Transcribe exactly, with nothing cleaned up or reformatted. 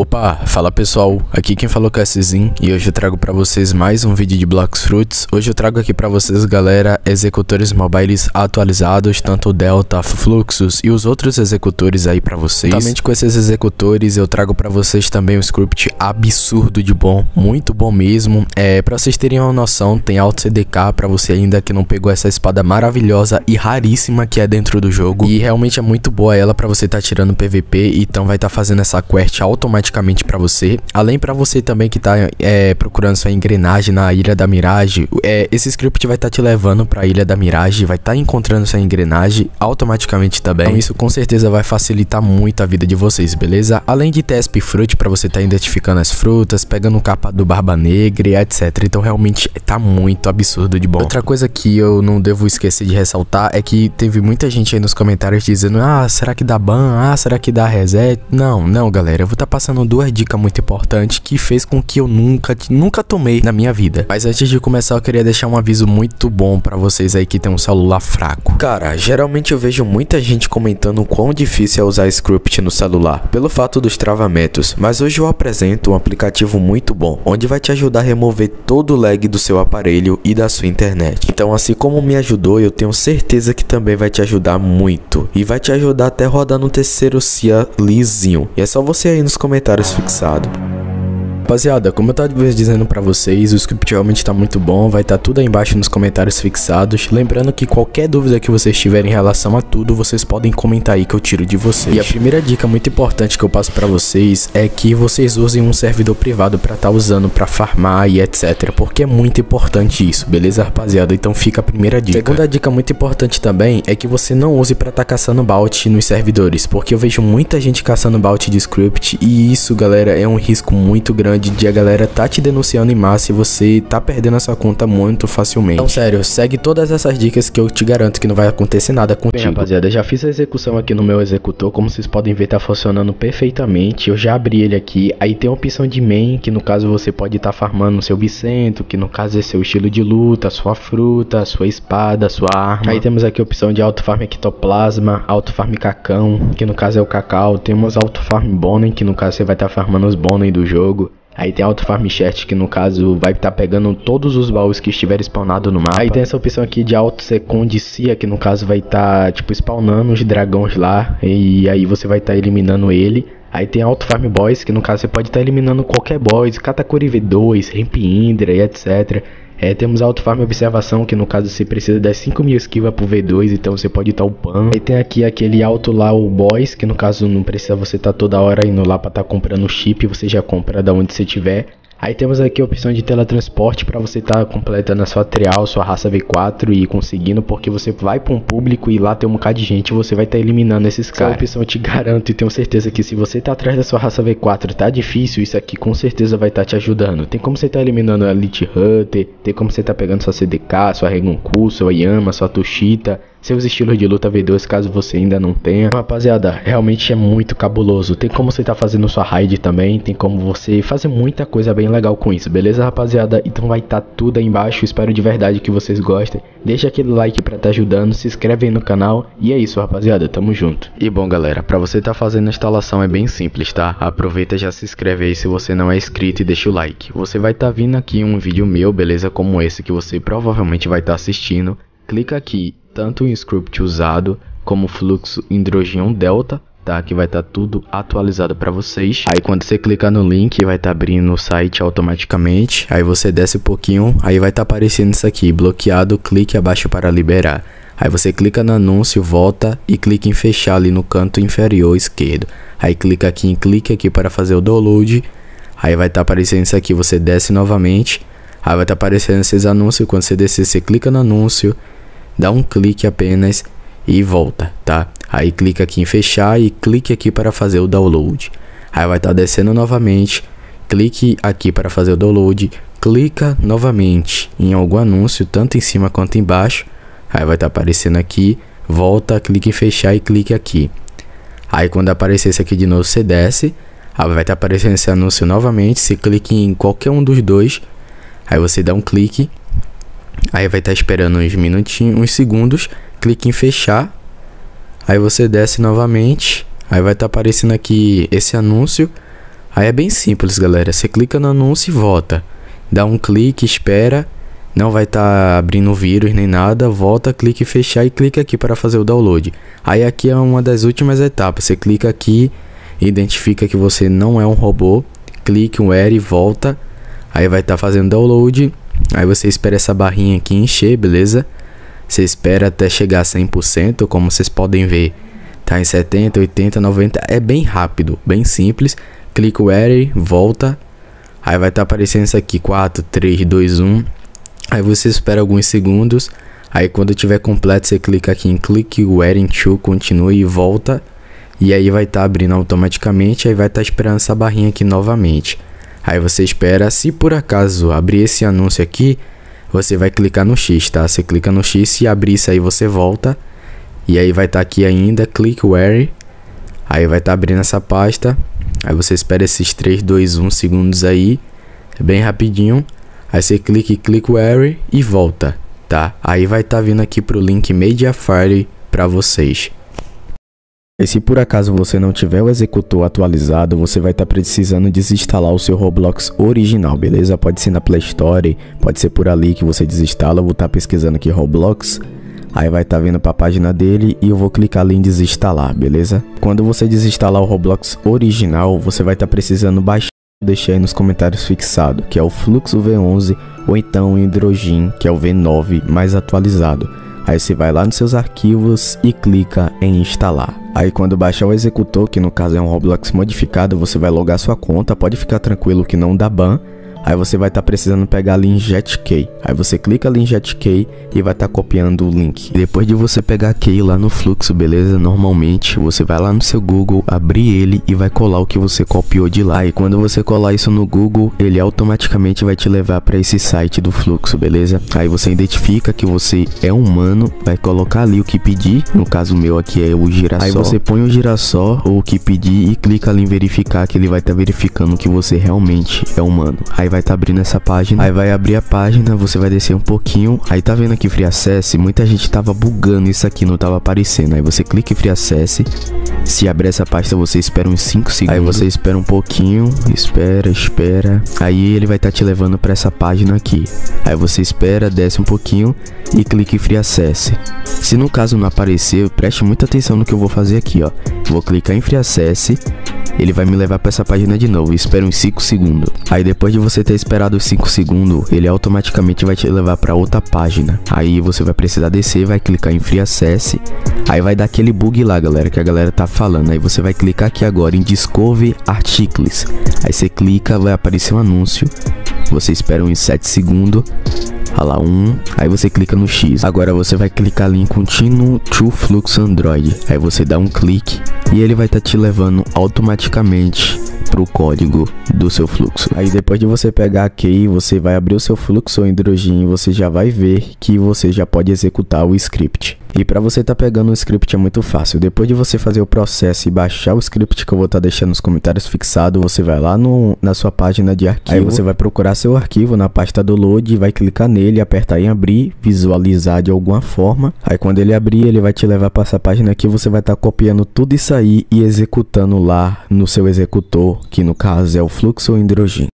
Opa, fala pessoal, aqui quem falou é o Czinho e hoje eu trago pra vocês mais um vídeo de Blox Fruits. Hoje eu trago aqui pra vocês, galera, executores mobiles atualizados, tanto o Delta, Fluxus e os outros executores aí pra vocês. Juntamente com esses executores eu trago pra vocês também um script absurdo de bom, muito bom mesmo. É, pra vocês terem uma noção, tem alto C D K pra você ainda que não pegou essa espada maravilhosa e raríssima que é dentro do jogo. E realmente é muito boa ela pra você tá tirando P V P, então vai tá fazendo essa quest automaticamente pra você. Além pra você também que tá é, procurando sua engrenagem na Ilha da Mirage, é, esse script vai tá te levando pra Ilha da Mirage, vai tá encontrando sua engrenagem automaticamente também. Então isso com certeza vai facilitar muito a vida de vocês, beleza? Além de T S P Fruit pra você tá identificando as frutas, pegando o capa do Barba Negra e etcétera. Então realmente tá muito absurdo de bom. Outra coisa que eu não devo esquecer de ressaltar é que teve muita gente aí nos comentários dizendo: ah, será que dá ban? Ah, será que dá reset? Não, não, galera, eu vou tá passando duas dicas muito importantes que fez com que eu nunca, nunca tomei na minha vida. Mas antes de começar eu queria deixar um aviso muito bom pra vocês aí que tem um celular fraco. Cara, geralmente eu vejo muita gente comentando o quão difícil é usar script no celular, pelo fato dos travamentos, mas hoje eu apresento um aplicativo muito bom, onde vai te ajudar a remover todo o lag do seu aparelho e da sua internet. Então assim como me ajudou, eu tenho certeza que também vai te ajudar muito, e vai te ajudar até rodar no terceiro C I A lisinho, e é só você aí nos comentários fixado. Rapaziada, como eu tava dizendo pra vocês, o script realmente tá muito bom, vai tá tudo aí embaixo nos comentários fixados. Lembrando que qualquer dúvida que vocês tiverem em relação a tudo, vocês podem comentar aí que eu tiro de vocês. E a primeira dica muito importante que eu passo pra vocês é que vocês usem um servidor privado pra tá usando pra farmar e etcétera. Porque é muito importante isso, beleza, rapaziada? Então fica a primeira dica. Segunda dica muito importante também é que você não use pra tá caçando bounty nos servidores, porque eu vejo muita gente caçando bounty de script e isso, galera, é um risco muito grande de a galera tá te denunciando em massa e você tá perdendo a sua conta muito facilmente. Então sério, segue todas essas dicas que eu te garanto que não vai acontecer nada contigo. Bem, rapaziada, já fiz a execução aqui no meu executor, como vocês podem ver tá funcionando perfeitamente. Eu já abri ele aqui, aí tem a opção de main, que no caso você pode tá farmando o seu bicento, que no caso é seu estilo de luta, sua fruta, sua espada, sua arma. Aí temos aqui a opção de auto farm ectoplasma, auto farm cacão, que no caso é o cacau. Temos auto farm bonen, que no caso você vai tá farmando os bonen do jogo. Aí tem auto farm chat, que no caso vai estar tá pegando todos os baús que estiver spawnado no mapa. Aí tem essa opção aqui de auto secondicia, que no caso vai estar tá, tipo spawnando os dragões lá e aí você vai estar tá eliminando ele. Aí tem auto farm boys, que no caso você pode estar tá eliminando qualquer boys, Katakuri V dois, Ramp Indra e etcétera. É, temos a auto farm observação, que no caso você precisa das cinco mil esquiva pro V dois, então você pode estar tá upando. Aí tem aqui aquele auto lá, o boys, que no caso não precisa você tá toda hora indo lá pra tá comprando chip, você já compra da onde você tiver. Aí temos aqui a opção de teletransporte para você estar tá completando a sua trial, sua raça V quatro e conseguindo, porque você vai para um público e lá tem um bocado de gente, você vai estar tá eliminando esses caras. Essa opção eu te garanto e tenho certeza que se você tá atrás da sua raça V quatro tá difícil, isso aqui com certeza vai estar tá te ajudando. Tem como você tá eliminando a Elite Hunter, tem como você tá pegando sua C D K, sua Regunkur, sua Yama, sua Toshita, seus estilos de luta V dois caso você ainda não tenha. Rapaziada, realmente é muito cabuloso. Tem como você tá fazendo sua raid também, tem como você fazer muita coisa bem legal com isso, beleza, rapaziada? Então vai tá tudo aí embaixo, espero de verdade que vocês gostem. Deixa aquele like pra tá ajudando, se inscreve aí no canal e é isso, rapaziada, tamo junto. E bom, galera, pra você tá fazendo a instalação é bem simples, tá? Aproveita e já se inscreve aí se você não é inscrito e deixa o like. Você vai tá vindo aqui um vídeo meu, beleza, como esse que você provavelmente vai tá assistindo. Clica aqui tanto em script usado como fluxo hidrogênio delta, tá? Que vai estar tá tudo atualizado para vocês. Aí quando você clicar no link vai estar tá abrindo o site automaticamente. Aí você desce um pouquinho, aí vai estar tá aparecendo isso aqui, bloqueado, clique abaixo para liberar. Aí você clica no anúncio, volta e clica em fechar ali no canto inferior esquerdo. Aí clica aqui em clique aqui para fazer o download. Aí vai estar tá aparecendo isso aqui, você desce novamente. Aí vai estar tá aparecendo esses anúncios, quando você descer você clica no anúncio, dá um clique apenas e volta, tá? Aí clica aqui em fechar e clique aqui para fazer o download. Aí vai estar tá descendo novamente, clique aqui para fazer o download, clica novamente em algum anúncio, tanto em cima quanto embaixo. Aí vai estar tá aparecendo aqui, volta, clique em fechar e clique aqui. Aí quando aparecer esse aqui de novo, você desce. Aí vai estar tá aparecendo esse anúncio novamente, você clique em qualquer um dos dois. Aí você dá um clique. Aí vai estar tá esperando uns minutinhos, uns segundos, clique em fechar, aí você desce novamente, aí vai estar tá aparecendo aqui esse anúncio, Aí é bem simples, galera. Você clica no anúncio e volta. Dá um clique, espera. Não vai estar tá abrindo vírus nem nada. Volta, clica em fechar e clica aqui para fazer o download. Aí aqui é uma das últimas etapas. Você clica aqui, identifica que você não é um robô. Clique um R e volta. Aí vai estar tá fazendo download. Aí você espera essa barrinha aqui encher, beleza? Você espera até chegar a cem por cento. Como vocês podem ver, tá em setenta, oitenta, noventa. É bem rápido, bem simples. Clica o Enter, volta. Aí vai estar tá aparecendo isso aqui, quatro, três, dois, um. Aí você espera alguns segundos. Aí quando tiver completo, você clica aqui em Click Where into, continue e volta. E aí vai estar tá abrindo automaticamente. Aí vai estar tá esperando essa barrinha aqui novamente. Aí você espera. Se por acaso abrir esse anúncio aqui, você vai clicar no X, tá? Você clica no X, se abrir isso aí você volta. E aí vai estar tá aqui ainda, Click Where. Aí vai estar tá abrindo essa pasta. Aí você espera esses três, dois, um segundos aí, bem rapidinho. Aí você clica e clica o Where e volta, tá? Aí vai estar tá vindo aqui pro link Mediafire para vocês. E se por acaso você não tiver o executor atualizado, você vai estar tá precisando desinstalar o seu Roblox original, beleza? Pode ser na Play Store, pode ser por ali que você desinstala. Eu vou estar tá pesquisando aqui Roblox. Aí vai estar vindo para a página dele e eu vou clicar ali em desinstalar, beleza? Quando você desinstalar o Roblox original, você vai estar precisando baixar, deixa aí nos comentários fixado, que é o Flux V onze ou então o Hidrogênio, que é o V nove mais atualizado. Aí você vai lá nos seus arquivos e clica em instalar. Aí quando baixar o executor, que no caso é um Roblox modificado, você vai logar sua conta, pode ficar tranquilo que não dá ban. Aí você vai estar tá precisando pegar ali em Jet Key. Aí você clica ali em Jet Key e vai estar tá copiando o link. Depois de você pegar a key lá no fluxo, beleza? Normalmente você vai lá no seu Google, abrir ele e vai colar o que você copiou de lá. E quando você colar isso no Google, ele automaticamente vai te levar para esse site do fluxo, beleza? Aí você identifica que você é humano, vai colocar ali o que pedir. No caso meu aqui é o girassol. Aí você põe o girassol ou o que pedir e clica ali em verificar, que ele vai estar tá verificando que você realmente é humano. Aí vai estar tá abrindo essa página. Aí vai abrir a página, você vai descer um pouquinho. Aí tá vendo aqui Free Access? Muita gente tava bugando isso aqui, não tava aparecendo. Aí você clica em Free Access. Se abrir essa pasta, você espera uns cinco segundos. Aí você espera um pouquinho, espera, espera. Aí ele vai estar tá te levando para essa página aqui. Aí você espera, desce um pouquinho e clica em Free Access. Se no caso não aparecer, preste muita atenção no que eu vou fazer aqui, ó. Vou clicar em Free Access. Ele vai me levar para essa página de novo. Espera uns cinco segundos. Aí depois de você ter esperado os cinco segundos, ele automaticamente vai te levar para outra página. Aí você vai precisar descer, vai clicar em Free Access. Aí vai dar aquele bug lá, galera, que a galera tá falando. Aí você vai clicar aqui agora em Discovery Articles. Aí você clica, vai aparecer um anúncio. Você espera uns sete segundos. Olha lá, um. Aí você clica no X. Agora você vai clicar ali em Continuo to Flux Android. Aí você dá um clique e ele vai estar tá te levando automaticamente para o código do seu fluxo. Aí depois de você pegar a key, você vai abrir o seu fluxo ou hidrogênio e você já vai ver que você já pode executar o script. E para você tá pegando o script é muito fácil. Depois de você fazer o processo e baixar o script, que eu vou estar tá deixando nos comentários fixado, você vai lá no, na sua página de arquivo. Aí você vai procurar seu arquivo na pasta do load, vai clicar nele, apertar em abrir, visualizar de alguma forma. Aí quando ele abrir, ele vai te levar para essa página aqui. Você vai estar tá copiando tudo isso aí e executando lá no seu executor, que no caso é o fluxo ou hidrogênio.